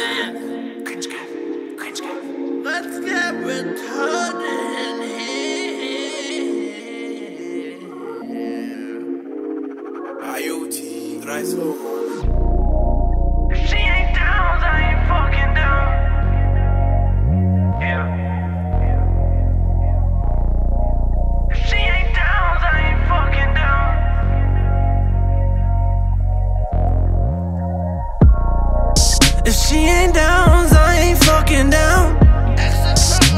man. Cringe guy. Let's get retarded in here. IoT, dry slow. If she ain't down, I ain't fucking down. Xtra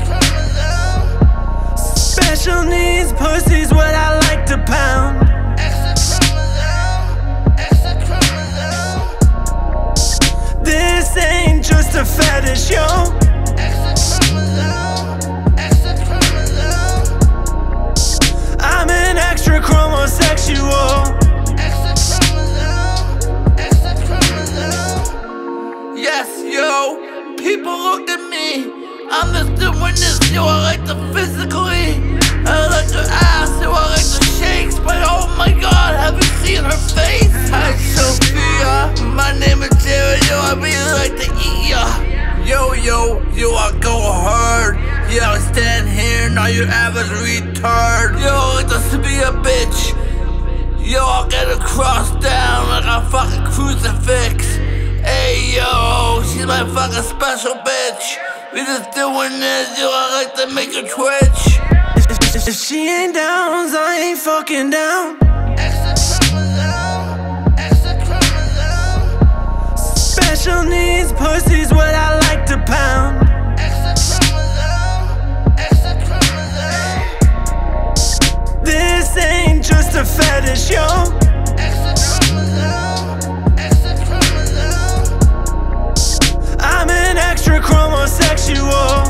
Chromosexual. Special needs pussy's what I like to pound. Xtra Chromosexual. This ain't just a fetish, yo. Xtra Chromosexual. I'm an Xtra Chromosexual. Yo, people look at me, I'm the witness, yo, I like the physically, I like your ass, yo, I like the shakes, but oh my god, have you seen her face? Hi Sophia, my name is Jared, yo, I really like to eat ya. Yo, I go hard, yeah, I stand here, now you average retard. Yo, I like to be a bitch, yo, I get a cross down like a fucking crucifix. Hey yo, she's my fucking special bitch. We just doing this, yo, I like to make her twitch. If she ain't down, I ain't fucking down. Xtra Chromosexual. Special needs pussy's what I like to pound. Xtra Chromosexual. This ain't just a fetish, yo. Xtra Chromosexual.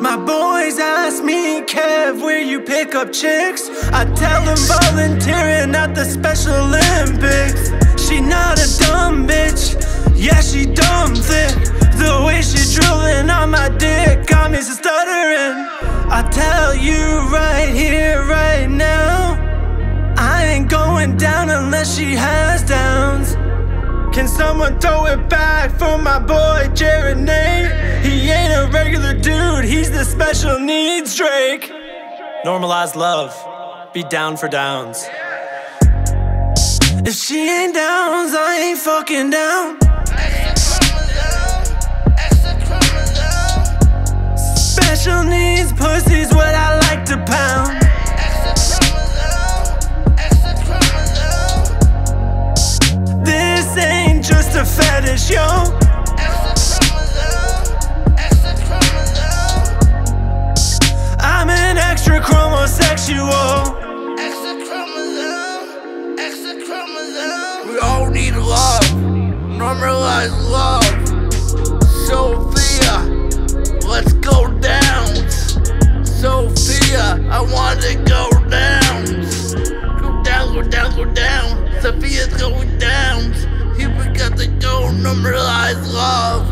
My boys ask me, Kev, where you pick up chicks? I tell them volunteering at the Special Olympics. She not a dumb bitch, yeah, she dumb thick. The way she drooling on my dick got me so stuttering. I tell you right here, right now, I ain't going down unless she has downs. Can someone throw it back for my boy Jared Nathan? He ain't a regular dude, he's the special needs Drake. Normalize love, be down for downs. If she ain't downs, I ain't fucking down. Xtra Chromosexual. Special needs pussy's what I like to pound. A fetish, yo. Xtra Chromosexual. I'm an Xtra Chromosexual. Xtra Chromosexual. We all need love, normalize love. Sophia, let's go down. Sophia, I want to go down. Go down. Sophia's going down. Normalize love.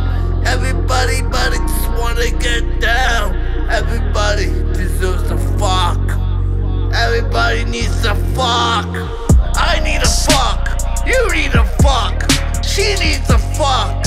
Everybody just wanna get down. Everybody deserves to fuck. Everybody needs to fuck. I need a fuck. You need a fuck. She needs a fuck.